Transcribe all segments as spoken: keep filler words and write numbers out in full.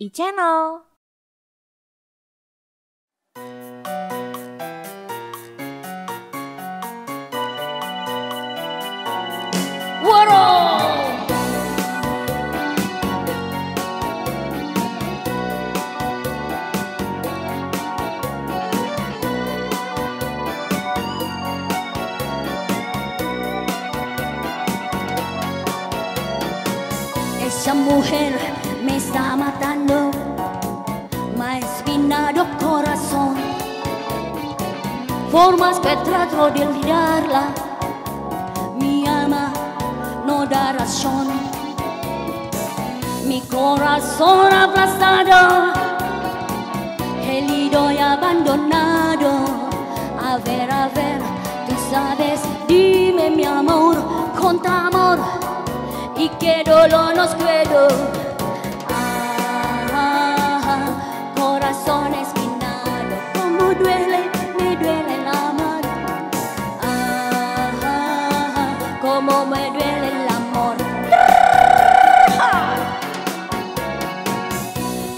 E-Channel. Esa mujer me está matando, me ha espinado el corazón. Formas que trato de olvidarla, mi alma no da razón. Mi corazón aplastado, herido y abandonado. A ver, a ver, tú sabes, dime mi amor, conta amor. Y qué dolor nos quedó. Ah, corazón espinado, como duele, me duele el amor. Ah, como me duele el amor.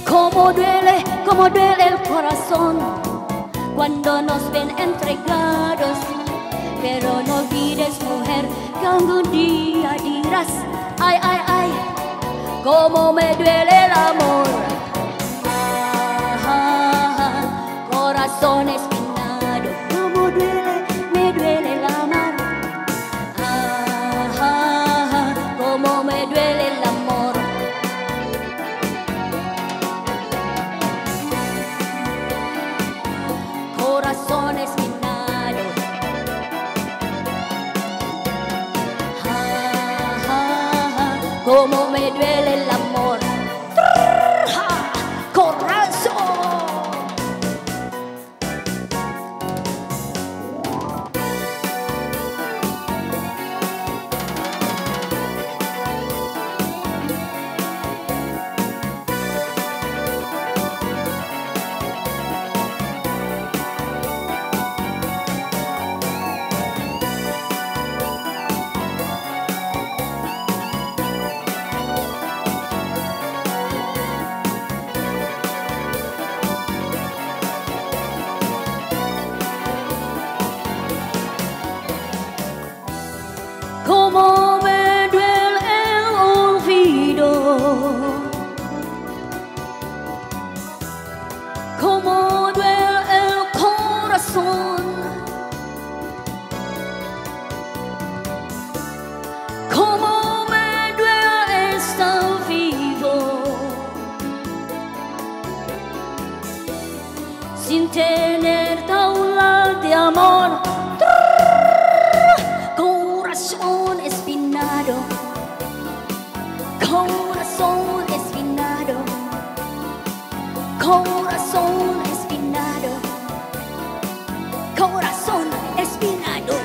Como duele, como duele el corazón cuando nos ven entregados. Pero no olvides, mujer, que algún día dirás: ay, ay, ay, cómo me duele el amor. Ah, corazón espinado, cómo duele, me duele el amor. Ah, cómo me duele el amor. Corazón espinado. Como me duele el amor. ¡Corazón! Como me duele el olvido, como duele el corazón, como me duele estar vivo sin tener taula de amor. Corazón espinado, corazón espinado, corazón espinado. Corazón espinado, corazón espinado, corazón espinado, corazón espinado.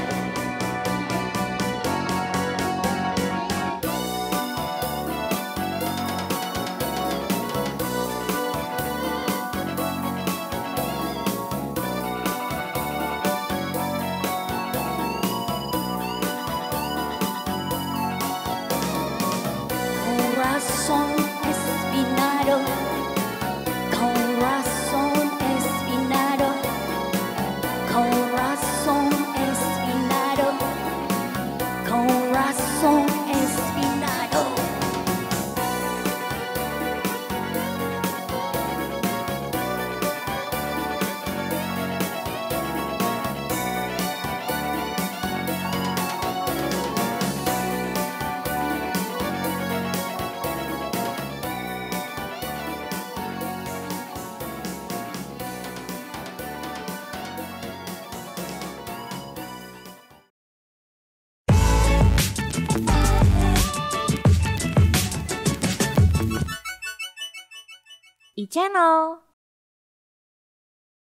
E-Channel.